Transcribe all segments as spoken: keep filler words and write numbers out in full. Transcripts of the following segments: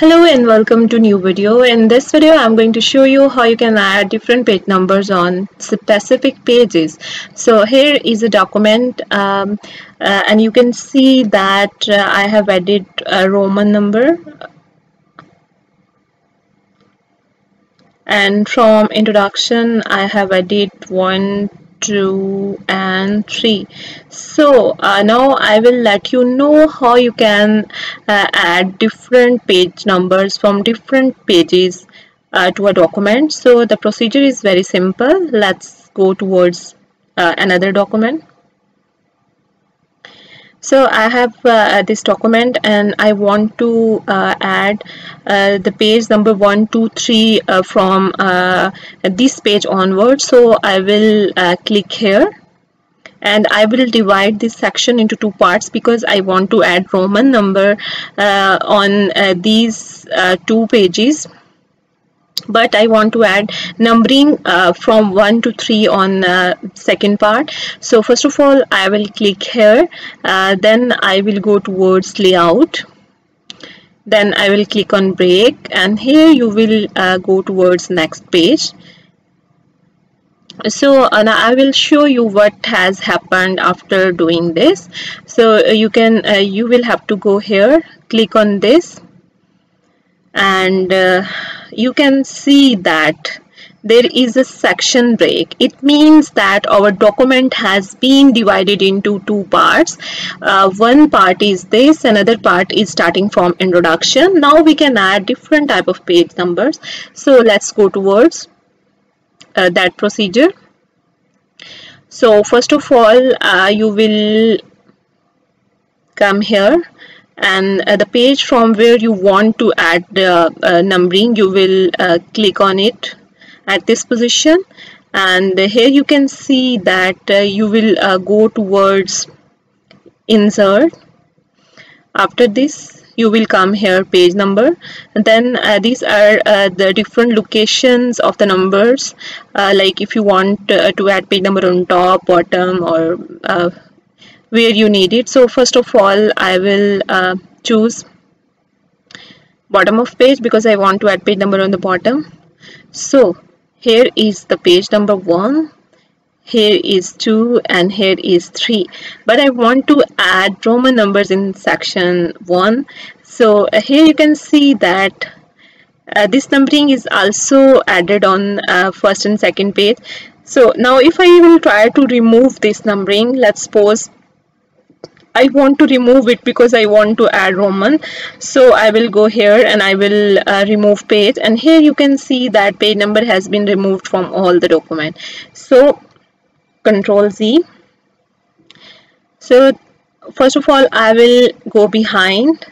Hello and welcome to new video. In this video I'm going to show you how you can add different page numbers on specific pages. So here is a document um, uh, and you can see that uh, I have added a Roman number, and from introduction I have added one, two and three. So uh, now I will let you know how you can uh, add different page numbers from different pages uh, to a document. So the procedure is very simple. Let's go towards uh, another document. So I have uh, this document and I want to uh, add uh, the page number one, two, three uh, from uh, this page onwards. So I will uh, click here and I will divide this section into two parts because I want to add Roman number uh, on uh, these uh, two pages. But I want to add numbering uh, from one to three on uh, second part. So first of all I will click here, uh, then I will go towards layout, then I will click on break, and here you will uh, go towards next page. So uh, I will show you what has happened after doing this. So uh, you can uh, you will have to go here, click on this, and uh, you can see that there is a section break. It means that our document has been divided into two parts. Uh, one part is this, another part is starting from introduction. Now we can add different type of page numbers. So let's go towards uh, that procedure. So first of all uh, you will come here, and uh, the page from where you want to add the uh, uh, numbering, you will uh, click on it at this position, and here you can see that uh, you will uh, go towards insert. After this you will come here, page number, and then uh, these are uh, the different locations of the numbers, uh, like if you want uh, to add page number on top, bottom, or uh, where you need it. So first of all I will uh, choose bottom of page because I want to add page number on the bottom. So here is the page number one, here is two, and here is three, but I want to add Roman numbers in section one. So uh, here you can see that uh, this numbering is also added on uh, first and second page. So now if I will try to remove this numbering, let's suppose I want to remove it because I want to add Roman. So I will go here and I will uh, remove page, and here you can see that page number has been removed from all the document. So Control Z. So first of all I will go behind,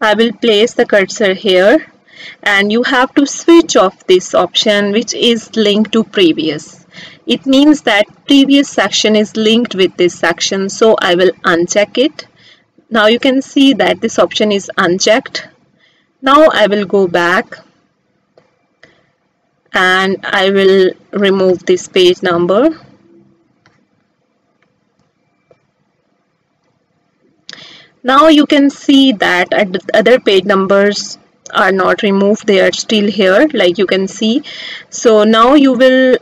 I will place the cursor here, and you have to switch off this option which is linked to previous. It means that previous section is linked with this section, so I will uncheck it. Now you can see that this option is unchecked. Now I will go back and I will remove this page number. Now you can see that other page numbers are not removed, they are still here, like you can see. So now you will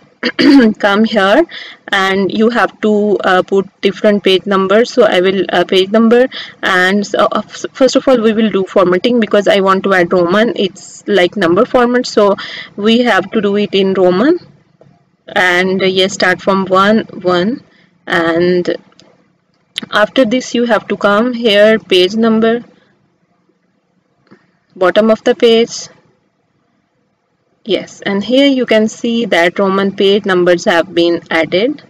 come here and you have to uh, put different page numbers. So I will uh, page number, and so, uh, first of all we will do formatting because I want to add Roman. It's like number format, so we have to do it in Roman, and uh, yes, start from one one, and after this you have to come here, page number, bottom of the page. Yes, and here you can see that Roman page numbers have been added,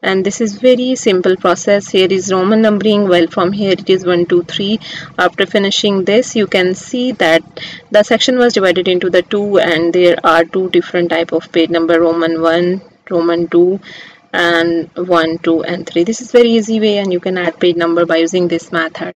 and this is very simple process. Here is Roman numbering. Well, from here it is one, two, three. After finishing this you can see that the section was divided into the two, and there are two different type of page number, Roman one, Roman two, and one, two and three. This is very easy way, and you can add page number by using this method.